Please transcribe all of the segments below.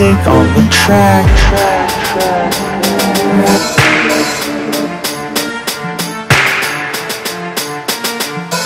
music on the track. Music on the track.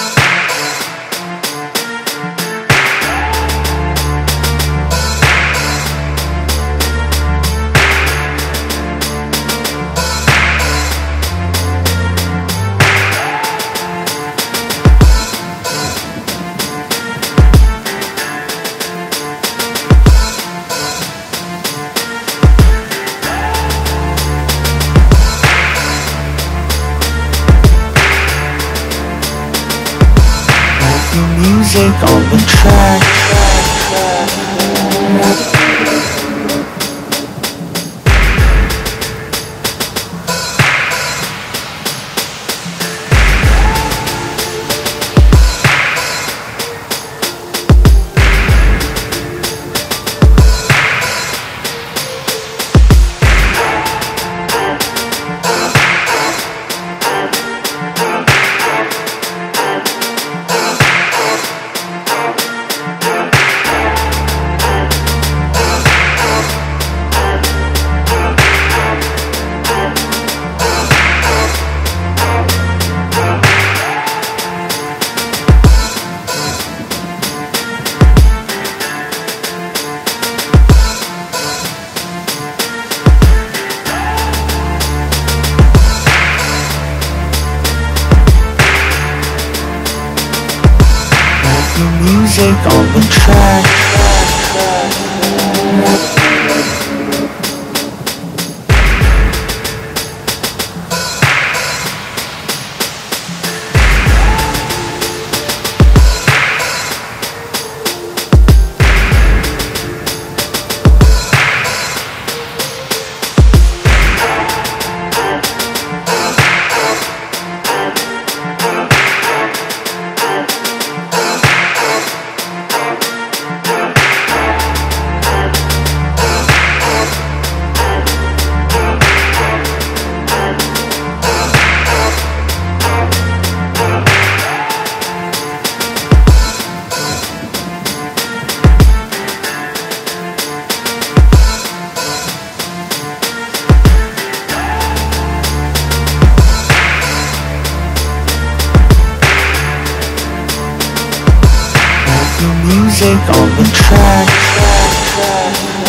Music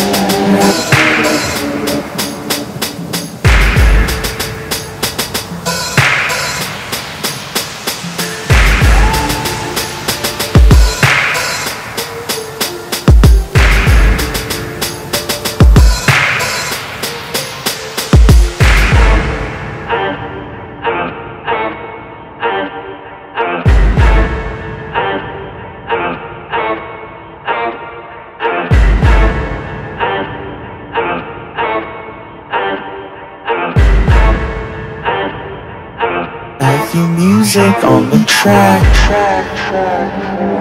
on the track. Music on the track. Music on the track.